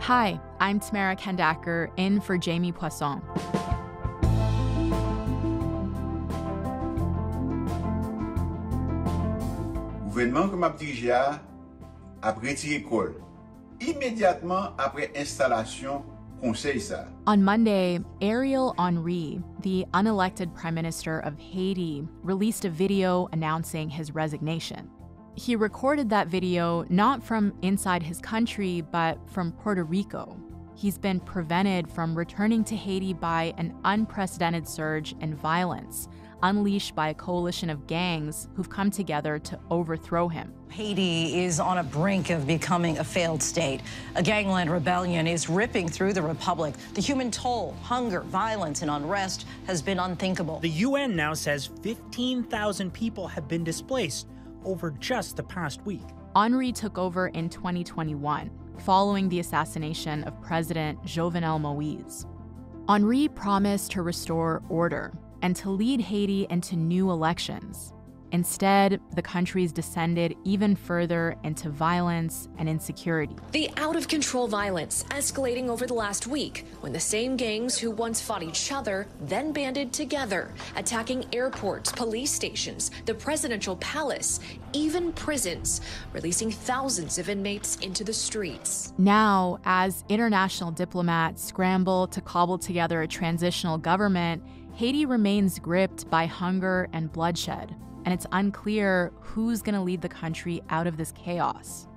Hi, I'm Tamara Khandaker, in for Jamie Poisson. Le gouvernement comme Abdija a retiré l'école immédiatement après installation. On Monday, Ariel Henry, the unelected prime minister of Haiti, released a video announcing his resignation. He recorded that video not from inside his country, but from Puerto Rico. He's been prevented from returning to Haiti by an unprecedented surge in violence, unleashed by a coalition of gangs who've come together to overthrow him. Haiti is on a brink of becoming a failed state. A gangland rebellion is ripping through the republic. The human toll, hunger, violence, and unrest has been unthinkable. The UN now says 15,000 people have been displaced over just the past week. Henry took over in 2021. Following the assassination of President Jovenel Moïse. Henry promised to restore order and to lead Haiti into new elections. Instead, the country's descended even further into violence and insecurity. The out-of-control violence escalating over the last week when the same gangs who once fought each other then banded together, attacking airports, police stations, the presidential palace, even prisons, releasing thousands of inmates into the streets. Now, as international diplomats scramble to cobble together a transitional government, Haiti remains gripped by hunger and bloodshed. And it's unclear who's going to lead the country out of this chaos.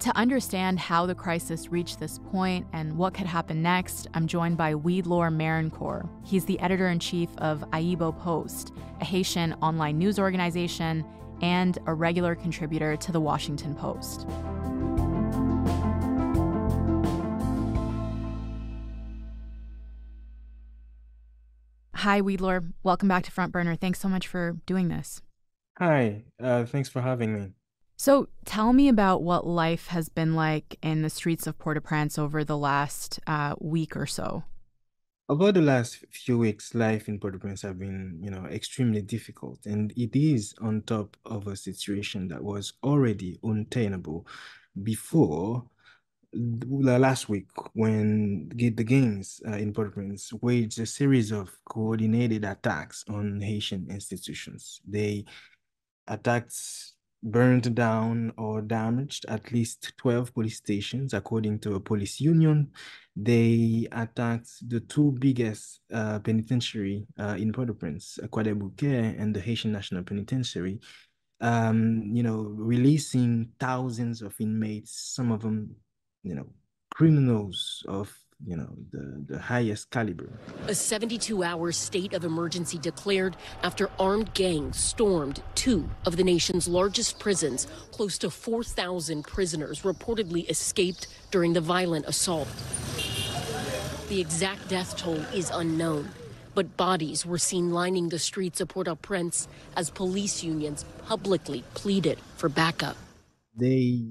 To understand how the crisis reached this point and what could happen next, I'm joined by Widlore Mérancourt. He's the editor-in-chief of Ayibo Post, a Haitian online news organization and a regular contributor to The Washington Post. Hi, Widlore. Welcome back to Front Burner. Thanks so much for doing this. Hi, thanks for having me. So tell me about what life has been like in the streets of Port-au-Prince over the last week or so. Over the last few weeks, life in Port-au-Prince have been, extremely difficult. And it is on top of a situation that was already untenable before last week when the gangs in Port-au-Prince waged a series of coordinated attacks on Haitian institutions. They attacked, burned down or damaged at least 12 police stations, according to a police union. They attacked the two biggest penitentiary in Port-au-Prince, Bouquet and the Haitian National Penitentiary, releasing thousands of inmates, some of them criminals of, the highest caliber. A 72-hour state of emergency declared after armed gangs stormed two of the nation's largest prisons. Close to 4,000 prisoners reportedly escaped during the violent assault. The exact death toll is unknown, but bodies were seen lining the streets of Port-au-Prince as police unions publicly pleaded for backup. They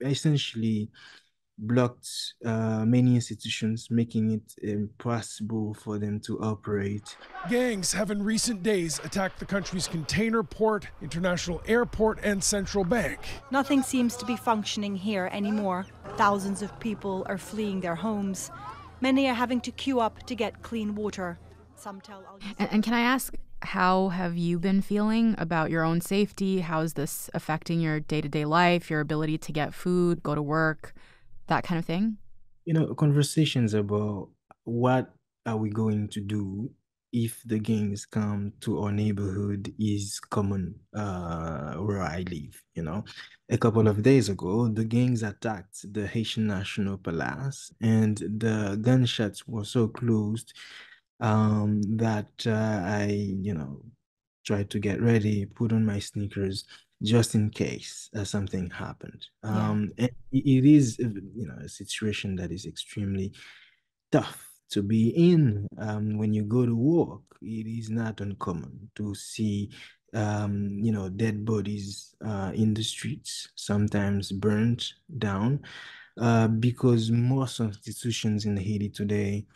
essentially blocked many institutions, making it impossible for them to operate. Gangs have in recent days attacked the country's container port, international airport, and central bank. Nothing seems to be functioning here anymore. Thousands of people are fleeing their homes. Many are having to queue up to get clean water. Some tell... And can I ask, how have you been feeling about your own safety? How is this affecting your day-to-day life, your ability to get food, go to work, that kind of thing? Conversations about what are we going to do if the gangs come to our neighborhood is common where I live, A couple of days ago, the gangs attacked the Haitian National Palace and the gunshots were so close that I, tried to get ready, put on my sneakers, just in case something happened. And it is, a situation that is extremely tough to be in. When you go to work, it is not uncommon to see, dead bodies in the streets, sometimes burnt down, because most institutions in Haiti today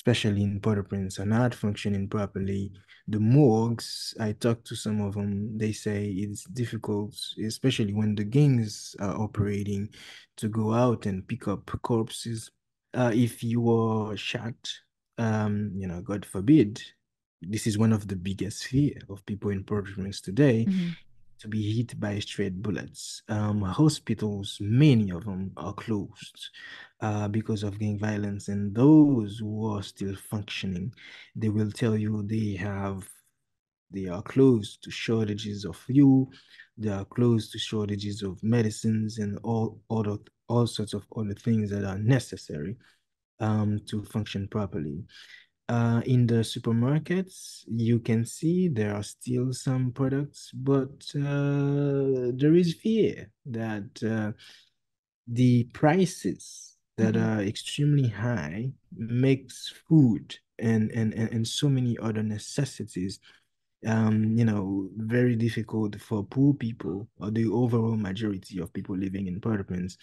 especially in Port-au-Prince, are not functioning properly. The morgues, I talked to some of them, they say it's difficult, especially when the gangs are operating, to go out and pick up corpses. If you are shot, you know, God forbid, this is one of the biggest fear of people in Port-au-Prince today, to be hit by straight bullets. Hospitals, many of them are closed because of gang violence. And those who are still functioning, they will tell you they are closed to shortages of fuel, they are closed to shortages of medicines and all sorts of other things that are necessary to function properly. In the supermarkets, you can see there are still some products, but there is fear that the prices that are extremely high makes food and so many other necessities, you know, very difficult for poor people or the overall majority of people living in Port-au-Prince.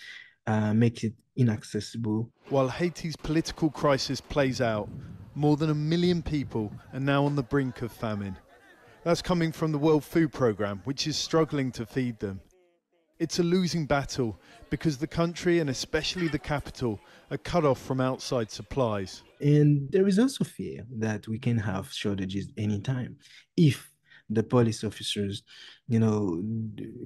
Makes it inaccessible. While Haiti's political crisis plays out, more than 1 million people are now on the brink of famine. That's coming from the World Food Programme, which is struggling to feed them. It's a losing battle because the country, and especially the capital, are cut off from outside supplies. And there is also fear that we can have shortages anytime if the police officers, you know,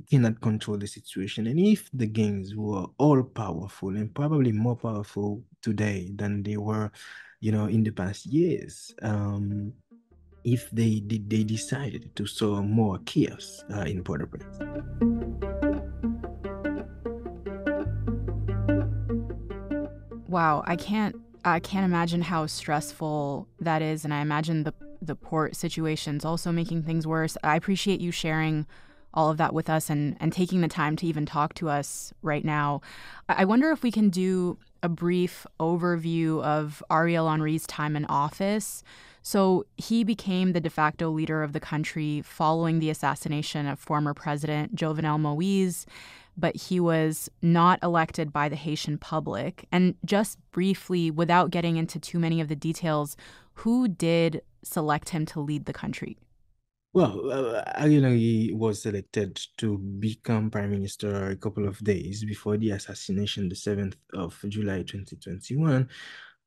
cannot control the situation. And if the gangs were all powerful, and probably more powerful today than they were, you know, in the past years, if they decided to sow more chaos in Port-au-Prince. Wow, I can't imagine how stressful that is, and I imagine the port situation's also making things worse. I appreciate you sharing all of that with us and taking the time to even talk to us right now. I wonder if we can do a brief overview of Ariel Henry's time in office. So he became the de facto leader of the country following the assassination of former President Jovenel Moïse, but he was not elected by the Haitian public. And just briefly, without getting into too many of the details, who did select him to lead the country? Well, Ariel Henry was selected to become prime minister a couple of days before the assassination, the 7th of July 2021,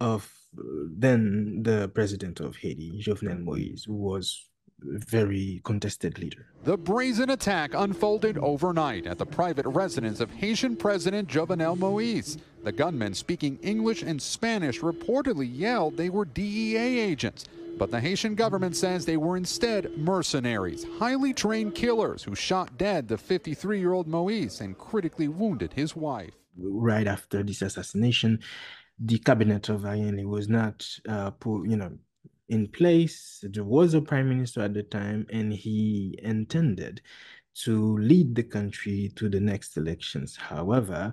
of then the president of Haiti, Jovenel Moïse, who was very contested leader. The brazen attack unfolded overnight at the private residence of Haitian President Jovenel Moïse. The gunmen speaking English and Spanish reportedly yelled they were DEA agents, but the Haitian government says they were instead mercenaries, highly trained killers who shot dead the 53-year-old Moïse and critically wounded his wife. Right after this assassination, the cabinet of Ariel was not in place. There was a prime minister at the time, and he intended to lead the country to the next elections. However,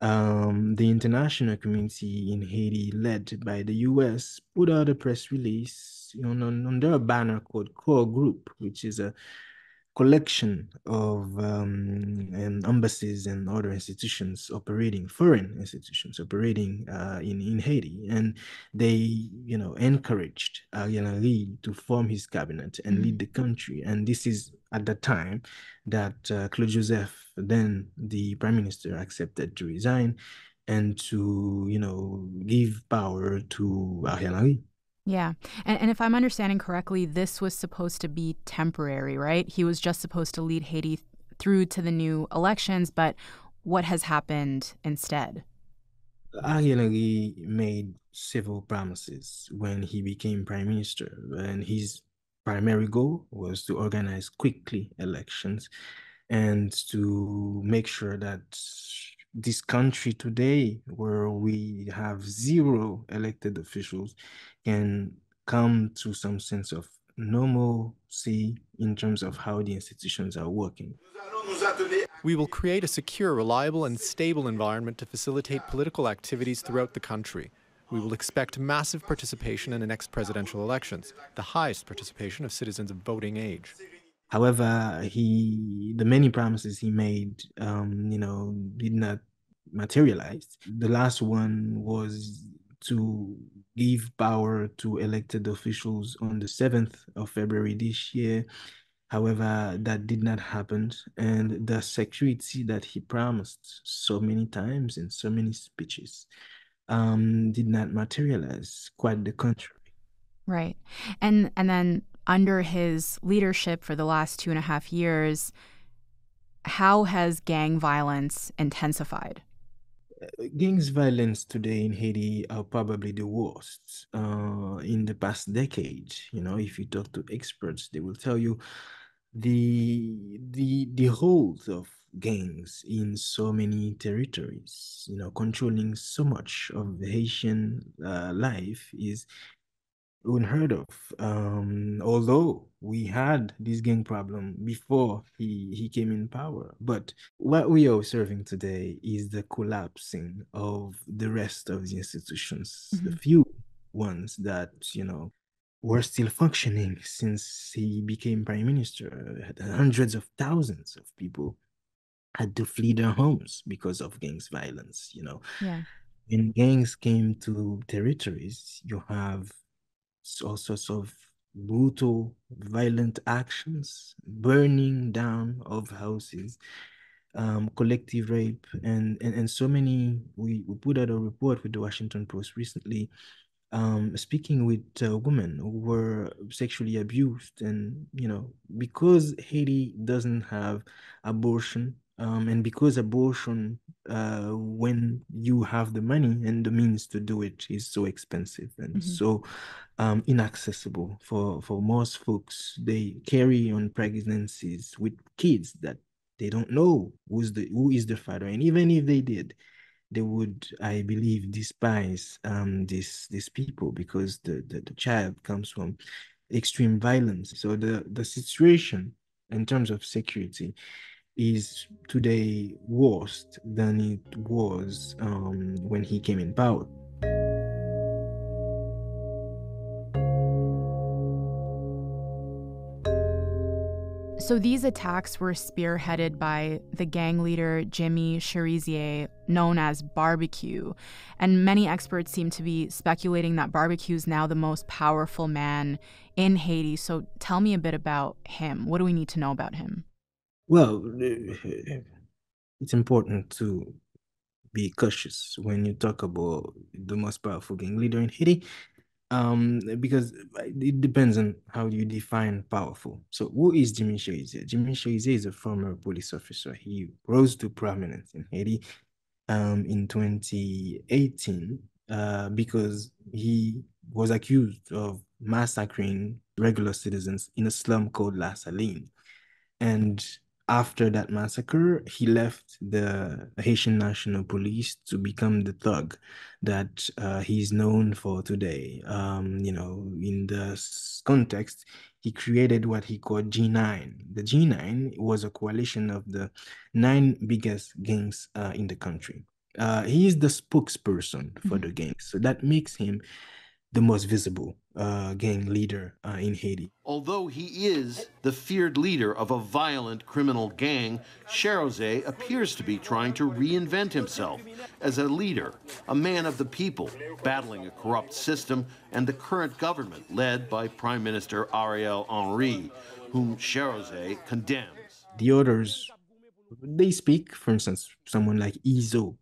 the international community in Haiti, led by the U.S., put out a press release under a banner called Core Group, which is a collection of embassies and other institutions operating, foreign institutions operating in Haiti. And they, you know, encouraged Ariel Henry to form his cabinet and lead the country. And this is at the time that Claude Joseph, then the prime minister, accepted to resign and to, you know, give power to Ariel Henry. Yeah. And if I'm understanding correctly, this was supposed to be temporary, right? He was just supposed to lead Haiti through to the new elections, but what has happened instead? Ariel Henry made several promises when he became prime minister, and his primary goal was to organize quickly elections and to make sure that this country today, where we have zero elected officials, can come to some sense of normalcy in terms of how the institutions are working. We will create a secure, reliable, and stable environment to facilitate political activities throughout the country. We will expect massive participation in the next presidential elections, the highest participation of citizens of voting age. However, the many promises he made, did not materialize. The last one was to give power to elected officials on the 7th of February this year. However, that did not happen, and the security that he promised so many times in so many speeches did not materialize, quite the contrary. Right. And then under his leadership for the last 2.5 years, how has gang violence intensified? Gangs violence today in Haiti are probably the worst in the past decade. You know, if you talk to experts, they will tell you the roles of gangs in so many territories, you know, controlling so much of the Haitian life is unheard of. Although we had this gang problem before he came in power, but what we are observing today is the collapsing of the rest of the institutions, the few ones that, you know, were still functioning since he became prime minister. Hundreds of thousands of people had to flee their homes because of gangs violence, you know. Yeah. When gangs came to territories, you have all sorts of brutal, violent actions, burning down of houses, collective rape, and so many. We put out a report with The Washington Post recently, speaking with women who were sexually abused. And, you know, because Haiti doesn't have abortion, and because abortion, when you have the money and the means to do it, is so expensive and so inaccessible for most folks, they carry on pregnancies with kids that they don't know who is the father. And even if they did, they would, I believe, despise these people, because the child comes from extreme violence. So the situation in terms of security is today worse than it was when he came in power. So these attacks were spearheaded by the gang leader Jimmy Chérizier, known as Barbecue, and many experts seem to be speculating that Barbecue is now the most powerful man in Haiti. So tell me a bit about him. What do we need to know about him? Well, it's important to be cautious when you talk about the most powerful gang leader in Haiti, because it depends on how you define powerful. So who is Jimmy Chérizier? Jimmy Chérizier is a former police officer. He rose to prominence in Haiti in 2018 because he was accused of massacring regular citizens in a slum called La Saline. And after that massacre, he left the Haitian National Police to become the thug that he's known for today. You know, in this context, he created what he called G9. The G9 was a coalition of the 9 biggest gangs in the country. He is the spokesperson for the gangs, so that makes him the most visible gang leader in Haiti. Although he is the feared leader of a violent criminal gang, Chérizier appears to be trying to reinvent himself as a leader, a man of the people, battling a corrupt system and the current government led by Prime Minister Ariel Henry, whom Chérizier condemns. The others, they speak, for instance, someone like Izo,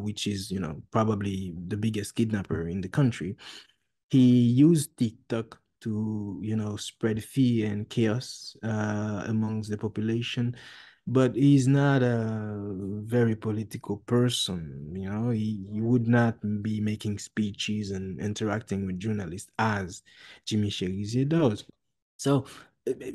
which is, you know, probably the biggest kidnapper in the country. He used TikTok to, you know, spread fear and chaos amongst the population, but he's not a very political person, you know. He would not be making speeches and interacting with journalists as Jimmy Chérizier does. So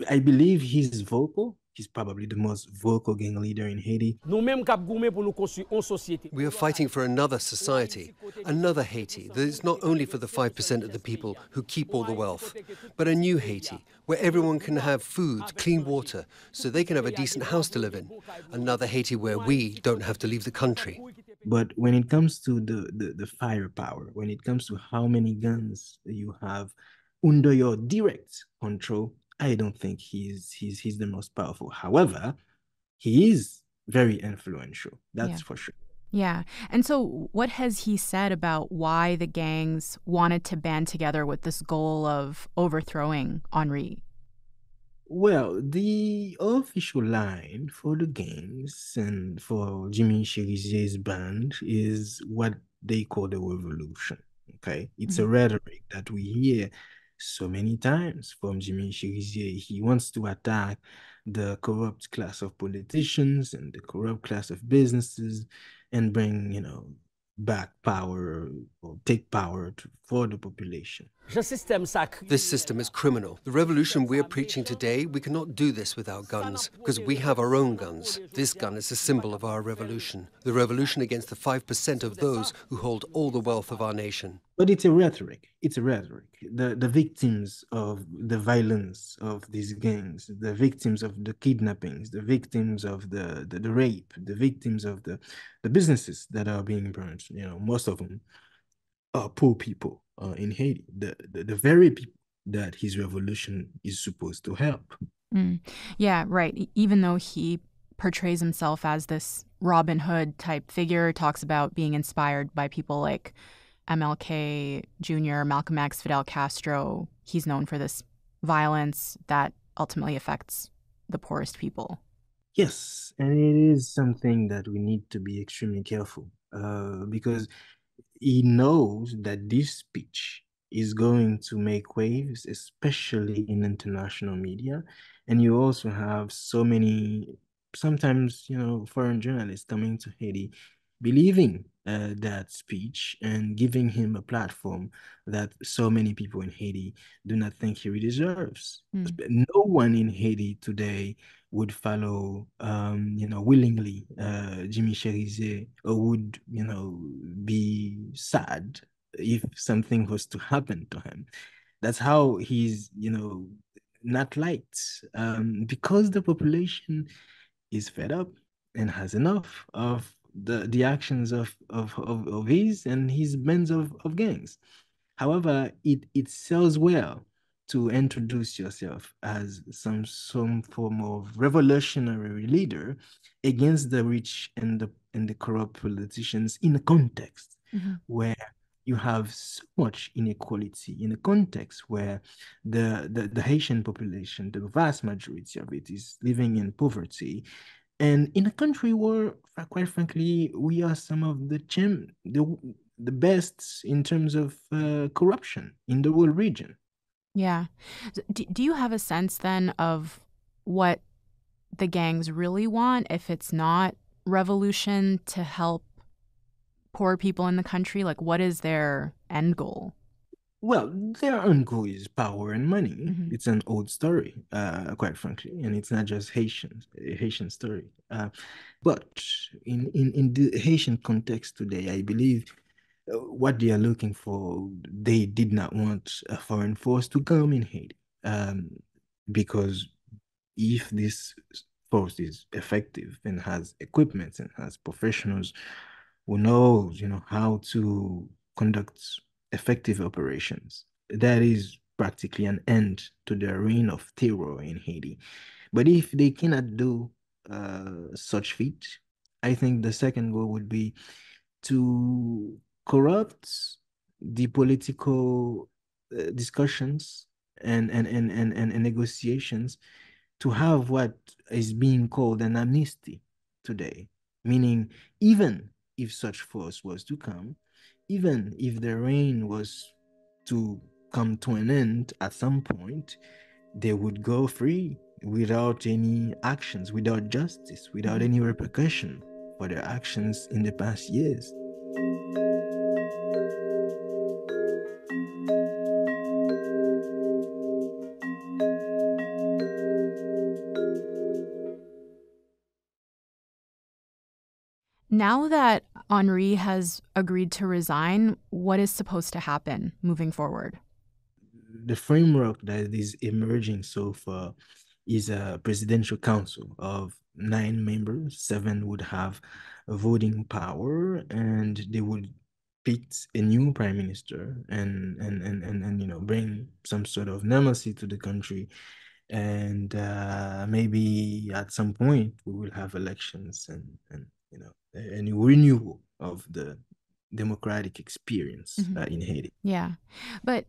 I believe he's vocal. He's probably the most vocal gang leader in Haiti. We are fighting for another society, another Haiti that is not only for the 5% of the people who keep all the wealth, but a new Haiti where everyone can have food, clean water, so they can have a decent house to live in. Another Haiti where we don't have to leave the country. But when it comes to the firepower, when it comes to how many guns you have under your direct control, I don't think he's the most powerful. However, he is very influential, that's for sure. Yeah. And so what has he said about why the gangs wanted to band together with this goal of overthrowing Henry? Well, the official line for the gangs and for Jimmy Cherizier's band is what they call the revolution, okay? It's a rhetoric that we hear so many times from Jimmy Chérizier. He wants to attack the corrupt class of politicians and the corrupt class of businesses and bring, you know, back power or take power for the population. This system is criminal. The revolution we're preaching today, we cannot do this without guns, because we have our own guns. This gun is a symbol of our revolution, the revolution against the 5% of those who hold all the wealth of our nation. But it's a rhetoric. It's a rhetoric. The victims of the violence of these gangs, the victims of the kidnappings, the victims of the rape, the victims of the businesses that are being burned, you know, most of them are poor people in Haiti, the very people that his revolution is supposed to help. Mm. Yeah, right. Even though he portrays himself as this Robin Hood type figure, talks about being inspired by people like MLK Jr., Malcolm X, Fidel Castro, he's known for this violence that ultimately affects the poorest people. Yes, and it is something that we need to be extremely careful because he knows that this speech is going to make waves, especially in international media. And you also have so many, sometimes, you know, foreign journalists coming to Haiti believing that speech and giving him a platform that so many people in Haiti do not think he deserves. Mm. No one in Haiti today would follow, willingly Jimmy Chérizier, or would, you know, be sad if something was to happen to him. That's how he's, you know, not liked because the population is fed up and has enough of the actions of his and his bands of gangs. However, it sells well to introduce yourself as some form of revolutionary leader against the rich and the corrupt politicians in a context where you have so much inequality, in a context where the Haitian population, the vast majority of it, is living in poverty. And in a country where, quite frankly, we are some of the best in terms of corruption in the whole region. Yeah. Do you have a sense then of what the gangs really want, if it's not revolution, to help poor people in the country? Like, what is their end goal? Well, their own goal is power and money. Mm-hmm. It's an old story, quite frankly, and it's not just Haitian story. But in the Haitian context today, I believe what they are looking for, they did not want a foreign force to come in Haiti, because if this force is effective and has equipment and has professionals who knows, you know, how to conduct effective operations, that is practically an end to the reign of terror in Haiti. But if they cannot do such feat, I think the second goal would be to corrupt the political discussions and negotiations to have what is being called an amnesty today, meaning even if such force was to come, even if the reign was to come to an end at some point, they would go free without any actions, without justice, without any repercussion for their actions in the past years. Now that Henry has agreed to resign, what is supposed to happen moving forward? The framework that is emerging so far is a presidential council of 9 members. 7 would have voting power, and they would pick a new prime minister and you know, bring some sort of normalcy to the country. And maybe at some point we will have elections and you know, a renewal of the democratic experience in Haiti. Yeah, but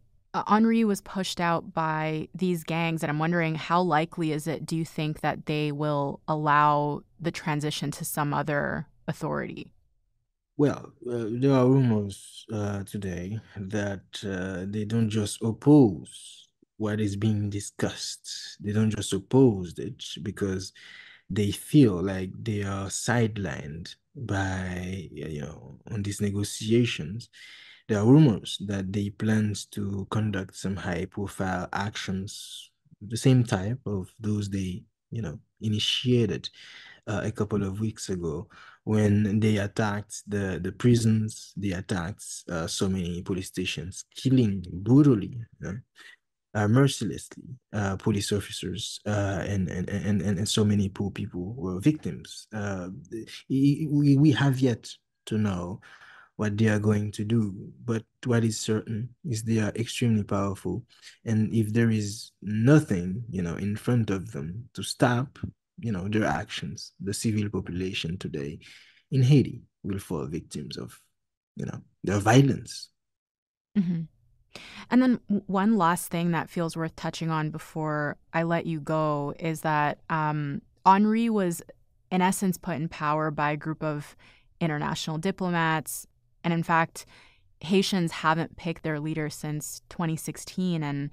Henry was pushed out by these gangs, and I'm wondering how likely is it, do you think, that they will allow the transition to some other authority? Well, there are rumors today that they don't just oppose what is being discussed. They don't just oppose it because they feel like they are sidelined by, on these negotiations. There are rumors that they plan to conduct some high-profile actions, the same type of those they, initiated a couple of weeks ago when they attacked the prisons, they attacked so many police stations, killing brutally, mercilessly, police officers, and so many poor people were victims. We have yet to know what they are going to do, but what is certain is they are extremely powerful, and if there is nothing, in front of them to stop, their actions, the civil population today in Haiti will fall victims of, their violence. Mm-hmm. And then one last thing that feels worth touching on before I let you go is that Henry was, in essence, put in power by a group of international diplomats. And in fact, Haitians haven't picked their leader since 2016. And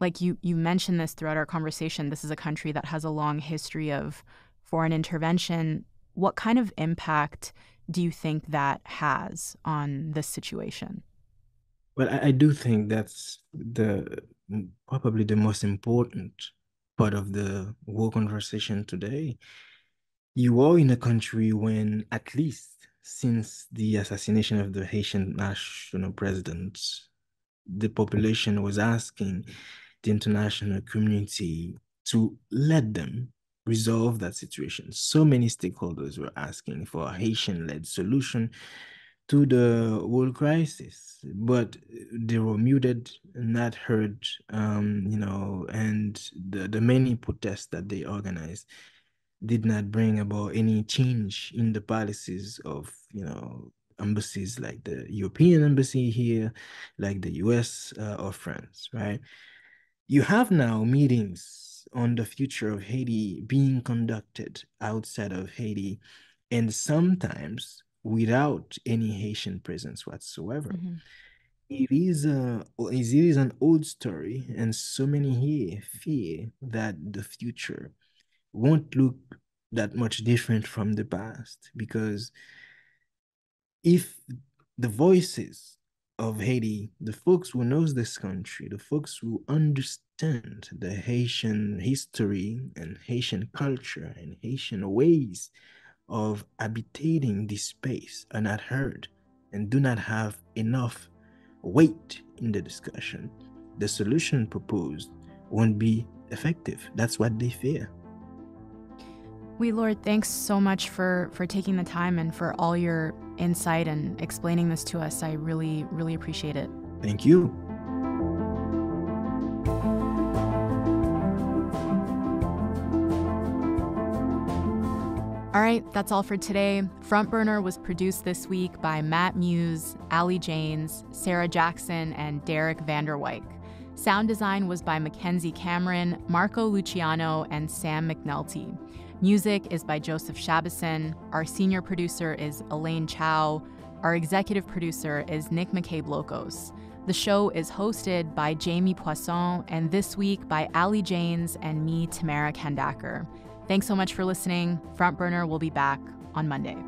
like you mentioned this throughout our conversation, this is a country that has a long history of foreign intervention. What kind of impact do you think that has on this situation? Well, I do think that's probably the most important part of the whole conversation today. You are in a country when, at least since the assassination of the Haitian national president, the population was asking the international community to let them resolve that situation. So many stakeholders were asking for a Haitian-led solution to the whole crisis, but they were muted, not heard, and the many protests that they organized did not bring about any change in the policies of, embassies like the European embassy here, like the US or France, right? You have now meetings on the future of Haiti being conducted outside of Haiti, and sometimes without any Haitian presence whatsoever. Mm-hmm. It is an old story, and so many here fear that the future won't look that much different from the past, because if the voices of Haiti, the folks who knows this country, the folks who understand the Haitian history and Haitian culture and Haitian ways of habitating this space, are not heard and do not have enough weight in the discussion, the solution proposed won't be effective. That's what they fear. Widlore, thanks so much for taking the time and for all your insight and explaining this to us. I really, really appreciate it. Thank you. All right, that's all for today. Front Burner was produced this week by Matt Muse, Allie Janes, Sarah Jackson, and Derek Vanderwijk. Sound design was by Mackenzie Cameron, Marco Luciano, and Sam McNulty. Music is by Joseph Shabison. Our senior producer is Elaine Chao. Our executive producer is Nick McCabe-Locos. The show is hosted by Jamie Poisson, and this week by Allie Janes and me, Tamara Khandaker. Thanks so much for listening. Front Burner will be back on Monday.